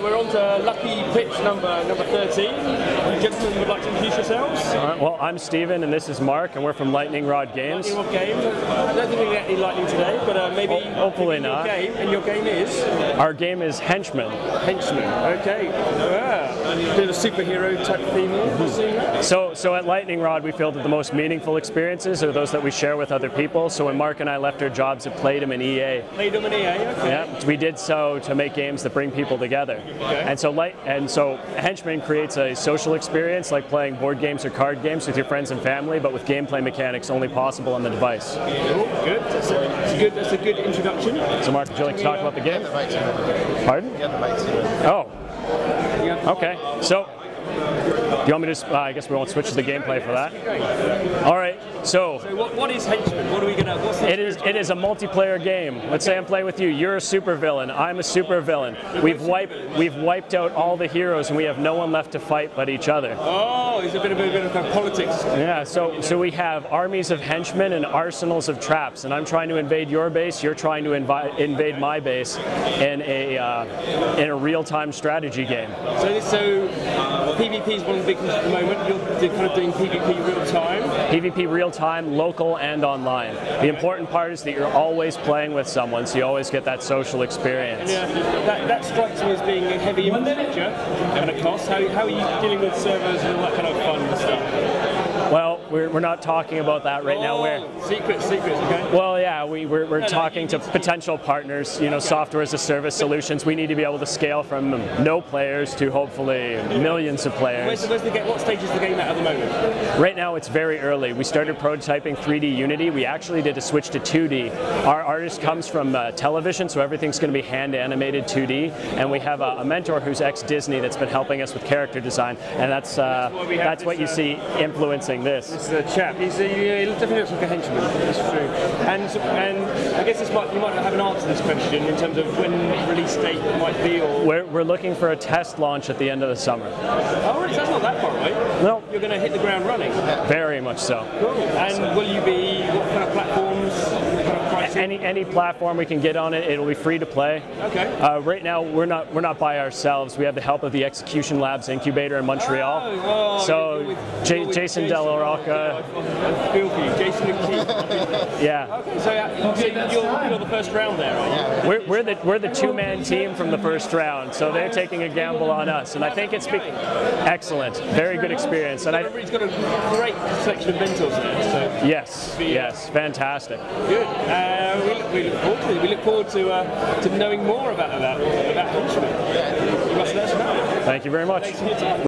We're on to lucky pitch number 13. Gentlemen, would like to introduce yourselves? All right, well, I'm Steven and this is Mark, and we're from Lightning Rod Games. Lightning Rod Games. I don't think we're going to get any lightning today, but maybe hopefully not. Game, and your game is? Our game is Henchmen. Henchmen, okay. Yeah. Did a superhero type theme. So at Lightning Rod, we feel that the most meaningful experiences are those that we share with other people. So when Mark and I left our jobs at Playdom and EA. Playdom and EA, okay. Yeah, we did so to make games that bring people together. Okay. And so Henchmen creates a social experience like playing board games or card games with your friends and family, but with gameplay mechanics only possible on the device. Cool. Good. That's a good introduction. So Mark, would you like to talk about the game? Pardon? Oh. Okay. So, do you want me to? I guess we won't switch to the gameplay for that. All right. So what is Henchmen? What are we gonna? What's the it is a multiplayer game. Let's say I'm playing with you. You're a supervillain. I'm a supervillain. We've wiped out all the heroes, and we have no one left to fight but each other. Oh, it's a bit of politics. Yeah. So we have armies of henchmen and arsenals of traps, and I'm trying to invade your base. You're trying to invade my base in a real-time strategy game. So PVP is one of the big things at the moment. You're kind of doing PvP real time. PvP real time, local and online. The important part is that you're always playing with someone, so you always get that social experience. Yeah, that strikes me as being a heavy infrastructure and a cost. How are you dealing with servers and all that kind of fun stuff? Well, we're not talking about that right now. We're secrets, okay? Well, yeah, we're talking to potential partners, you know, okay. Software as a service solutions. We need to be able to scale from no players to hopefully millions of players. What stage is the game at the moment? Right now, it's very early. We started prototyping 3D Unity. We actually did a switch to 2D. Our artist comes from television, so everything's going to be hand animated 2D. And we have a mentor who's ex-Disney that's been helping us with character design, and that's what you see influencing this. The chap. He definitely looks like a henchman. That's true. And I guess you might not have an answer to this question in terms of when the release date might be. Or we're looking for a test launch at the end of the summer. Oh, really? So that's not that far away. Right? No. You're going to hit the ground running. Very much so. Cool. And will you be what kind of platforms? What kind of pricing? Any platform we can get on it. It'll be free to play. Okay. Right now we're not by ourselves. We have the help of the Execution Labs incubator in Montreal. Jason Della Rocca. I feel for you, Jason and Keith. Yeah. Okay, so you're the first round there, aren't you? We're the two-man team from the first round, so they're taking a gamble on us, and I think it's been excellent, very good experience. And he's got a great selection of mentors there. So yes, fantastic. Good. We look forward to knowing more about Henchmen. You must let us know. Thank you very much.